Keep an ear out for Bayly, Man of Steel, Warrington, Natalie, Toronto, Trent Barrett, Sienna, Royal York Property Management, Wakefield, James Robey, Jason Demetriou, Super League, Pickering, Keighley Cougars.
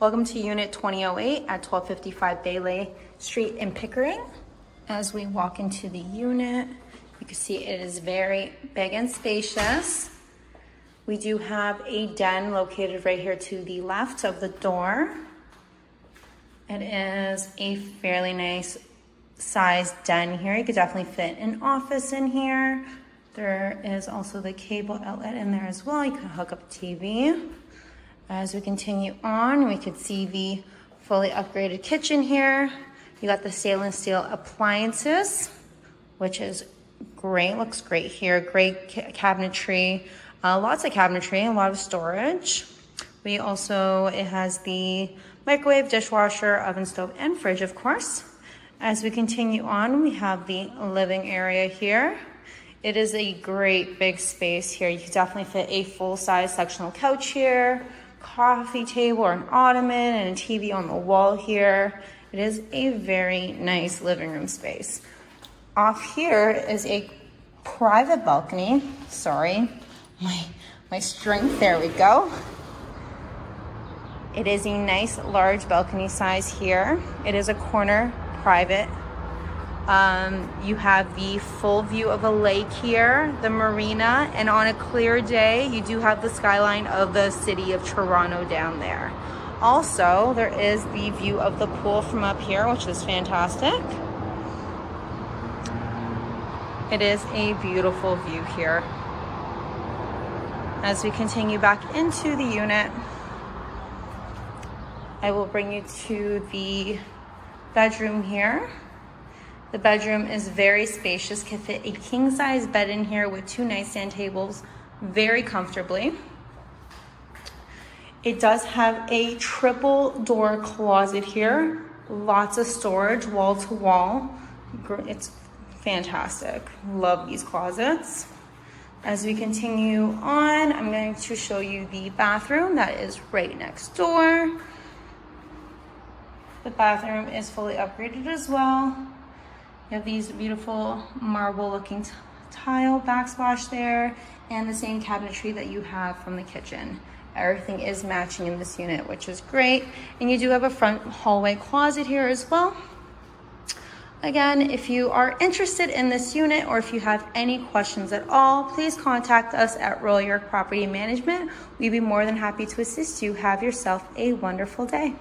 Welcome to Unit 2008 at 1255 Bayly Street in Pickering. As we walk into the unit, you can see it is very big and spacious. We do have a den located right here to the left of the door. It is a fairly nice sized den here. You could definitely fit an office in here. There is also the cable outlet in there as well. You can hook up a TV. As we continue on, we could see the fully upgraded kitchen here. You got the stainless steel appliances, which is great, looks great here. Great cabinetry, lots of cabinetry and a lot of storage. We also, it has the microwave, dishwasher, oven, stove, and fridge, of course. As we continue on, we have the living area here. It is a great big space here. You could definitely fit a full-size sectional couch here, coffee table or an ottoman, and a TV on the wall here. It is a very nice living room space. Off here is a private balcony. Sorry, my strength, there we go. It is a nice large balcony size here. It is a corner private. You have the full view of a lake here, the marina, and on a clear day, you do have the skyline of the city of Toronto down there. Also, there is the view of the pool from up here, which is fantastic. It is a beautiful view here. As we continue back into the unit, I will bring you to the bedroom here. The bedroom is very spacious, can fit a king-size bed in here with two nightstand tables very comfortably. It does have a triple door closet here, lots of storage, wall-to-wall. It's fantastic, love these closets. As we continue on, I'm going to show you the bathroom that is right next door. The bathroom is fully upgraded as well. You have these beautiful marble-looking tile backsplash there, and the same cabinetry that you have from the kitchen. Everything is matching in this unit, which is great. And you do have a front hallway closet here as well. Again, if you are interested in this unit or if you have any questions at all, please contact us at Royal York Property Management. We'd be more than happy to assist you. Have yourself a wonderful day.